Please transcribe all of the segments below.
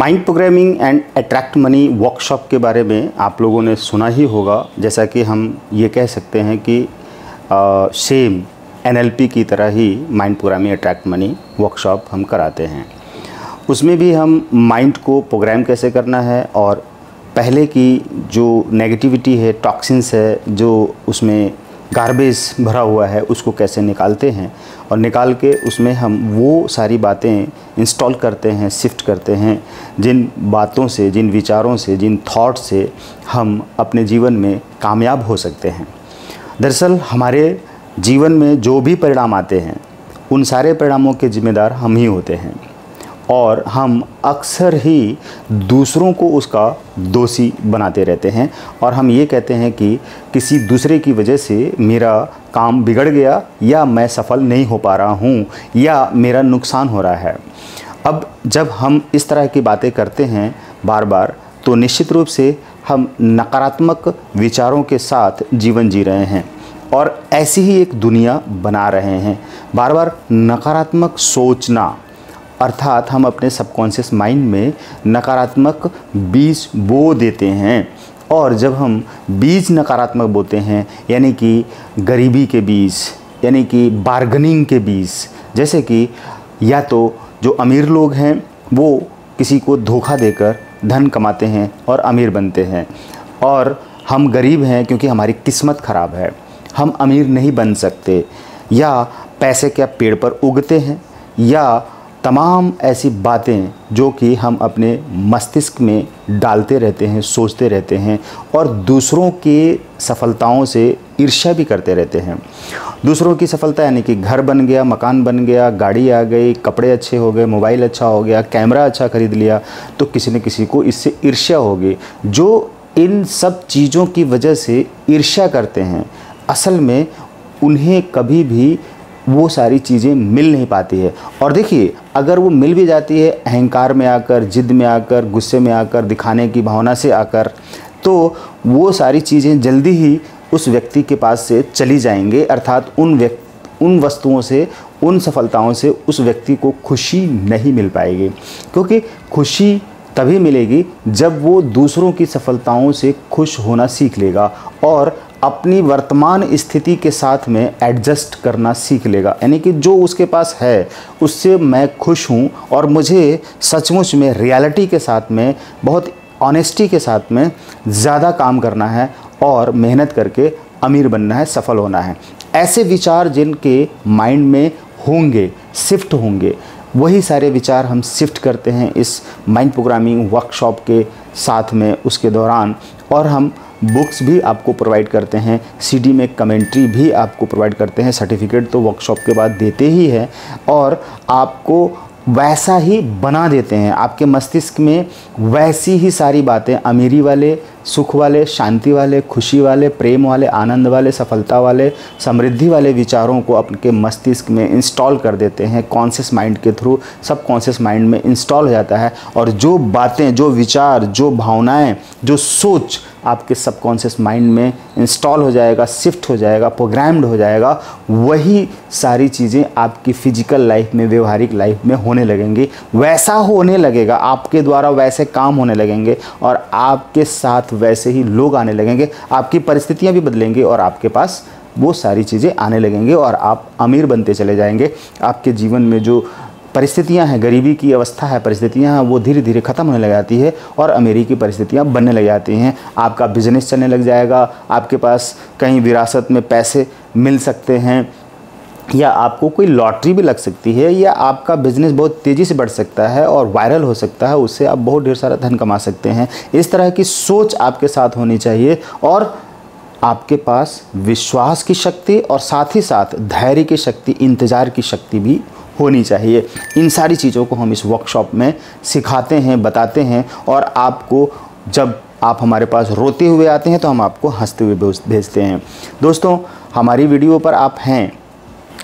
Mind programming and attract money workshop के बारे में आप लोगों ने सुना ही होगा। जैसा कि हम ये कह सकते हैं कि सेम NLP की तरह ही mind programming attract money workshop हम कराते हैं। उसमें भी हम माइंड को प्रोग्राम कैसे करना है और पहले की जो नेगेटिविटी है, टॉक्सिन्स है, जो उसमें गार्बेज भरा हुआ है, उसको कैसे निकालते हैं और निकाल के उसमें हम वो सारी बातें इंस्टॉल करते हैं, शिफ्ट करते हैं, जिन बातों से, जिन विचारों से, जिन थॉट से हम अपने जीवन में कामयाब हो सकते हैं। दरअसल हमारे जीवन में जो भी परिणाम आते हैं, उन सारे परिणामों के जिम्मेदार हम ही होते हैं और हम अक्सर ही दूसरों को उसका दोषी बनाते रहते हैं और हम ये कहते हैं कि किसी दूसरे की वजह से मेरा काम बिगड़ गया या मैं सफल नहीं हो पा रहा हूँ या मेरा नुकसान हो रहा है। अब जब हम इस तरह की बातें करते हैं बार बार, तो निश्चित रूप से हम नकारात्मक विचारों के साथ जीवन जी रहे हैं और ऐसी ही एक दुनिया बना रहे हैं। बार बार नकारात्मक सोचना, अर्थात हम अपने सबकॉन्शियस माइंड में नकारात्मक बीज बो देते हैं और जब हम बीज नकारात्मक बोते हैं, यानी कि गरीबी के बीज, यानी कि बार्गनिंग के बीज, जैसे कि या तो जो अमीर लोग हैं वो किसी को धोखा देकर धन कमाते हैं और अमीर बनते हैं और हम गरीब हैं क्योंकि हमारी किस्मत ख़राब है, हम अमीर नहीं बन सकते, या पैसे क्या पेड़ पर उगते हैं, या तमाम ऐसी बातें जो कि हम अपने मस्तिष्क में डालते रहते हैं, सोचते रहते हैं और दूसरों के सफलताओं से ईर्ष्या भी करते रहते हैं। दूसरों की सफलता यानी कि घर बन गया, मकान बन गया, गाड़ी आ गई, कपड़े अच्छे हो गए, मोबाइल अच्छा हो गया, कैमरा अच्छा खरीद लिया, तो किसी न किसी को इससे ईर्ष्या होगी। जो इन सब चीज़ों की वजह से ईर्ष्या करते हैं, असल में उन्हें कभी भी वो सारी चीज़ें मिल नहीं पाती है। और देखिए, अगर वो मिल भी जाती है अहंकार में आकर, जिद में आकर, गुस्से में आकर, दिखाने की भावना से आकर, तो वो सारी चीज़ें जल्दी ही उस व्यक्ति के पास से चली जाएंगे, अर्थात उन वस्तुओं से, उन सफलताओं से उस व्यक्ति को खुशी नहीं मिल पाएगी, क्योंकि खुशी तभी मिलेगी जब वो दूसरों की सफलताओं से खुश होना सीख लेगा और अपनी वर्तमान स्थिति के साथ में एडजस्ट करना सीख लेगा, यानी कि जो उसके पास है उससे मैं खुश हूँ और मुझे सचमुच में रियलिटी के साथ में, बहुत ऑनेस्टी के साथ में ज़्यादा काम करना है और मेहनत करके अमीर बनना है, सफल होना है। ऐसे विचार जिनके माइंड में होंगे, शिफ्ट होंगे, वही सारे विचार हम शिफ्ट करते हैं इस माइंड प्रोग्रामिंग वर्कशॉप के साथ में, उसके दौरान। और हम बुक्स भी आपको प्रोवाइड करते हैं, CD में कमेंट्री भी आपको प्रोवाइड करते हैं, सर्टिफिकेट तो वर्कशॉप के बाद देते ही हैं और आपको वैसा ही बना देते हैं। आपके मस्तिष्क में वैसी ही सारी बातें, अमीरी वाले, सुख वाले, शांति वाले, खुशी वाले, प्रेम वाले, आनंद वाले, सफलता वाले, समृद्धि वाले विचारों को अपने मस्तिष्क में इंस्टॉल कर देते हैं। कॉन्शियस माइंड के थ्रू सबकॉन्शियस माइंड में इंस्टॉल हो जाता है और जो बातें, जो विचार, जो भावनाएं, जो सोच आपके सबकॉन्शियस माइंड में इंस्टॉल हो जाएगा, शिफ्ट हो जाएगा, प्रोग्राम्ड हो जाएगा, वही सारी चीज़ें आपकी फिजिकल लाइफ में, व्यवहारिक लाइफ में होने लगेंगी। वैसा होने लगेगा, आपके द्वारा वैसे काम होने लगेंगे और आपके साथ वैसे ही लोग आने लगेंगे, आपकी परिस्थितियां भी बदलेंगी और आपके पास वो सारी चीज़ें आने लगेंगी और आप अमीर बनते चले जाएंगे। आपके जीवन में जो परिस्थितियां हैं, गरीबी की अवस्था है, परिस्थितियां हैं, वो धीरे धीरे ख़त्म होने लग जाती है और अमीरी की परिस्थितियां बनने लग जाती हैं। आपका बिजनेस चलने लग जाएगा, आपके पास कहीं विरासत में पैसे मिल सकते हैं या आपको कोई लॉटरी भी लग सकती है या आपका बिज़नेस बहुत तेज़ी से बढ़ सकता है और वायरल हो सकता है, उससे आप बहुत ढेर सारा धन कमा सकते हैं। इस तरह की सोच आपके साथ होनी चाहिए और आपके पास विश्वास की शक्ति और साथ ही साथ धैर्य की शक्ति, इंतज़ार की शक्ति भी होनी चाहिए। इन सारी चीज़ों को हम इस वर्कशॉप में सिखाते हैं, बताते हैं और आपको, जब आप हमारे पास रोते हुए आते हैं तो हम आपको हंसते हुए भेजते हैं। दोस्तों, हमारी वीडियो पर आप हैं,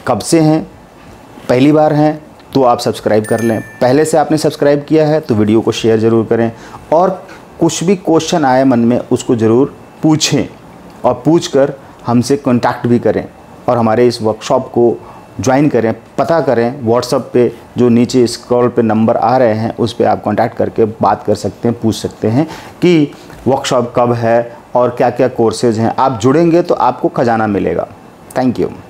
कब से हैं, पहली बार हैं तो आप सब्सक्राइब कर लें। पहले से आपने सब्सक्राइब किया है तो वीडियो को शेयर ज़रूर करें और कुछ भी क्वेश्चन आए मन में उसको ज़रूर पूछें और पूछकर हमसे कॉन्टैक्ट भी करें और हमारे इस वर्कशॉप को ज्वाइन करें, पता करें व्हाट्सअप पे जो नीचे स्क्रॉल पे नंबर आ रहे हैं उस पे आप कांटेक्ट करके बात कर सकते हैं, पूछ सकते हैं कि वर्कशॉप कब है और क्या क्या कोर्सेज हैं। आप जुड़ेंगे तो आपको खजाना मिलेगा। Thank you.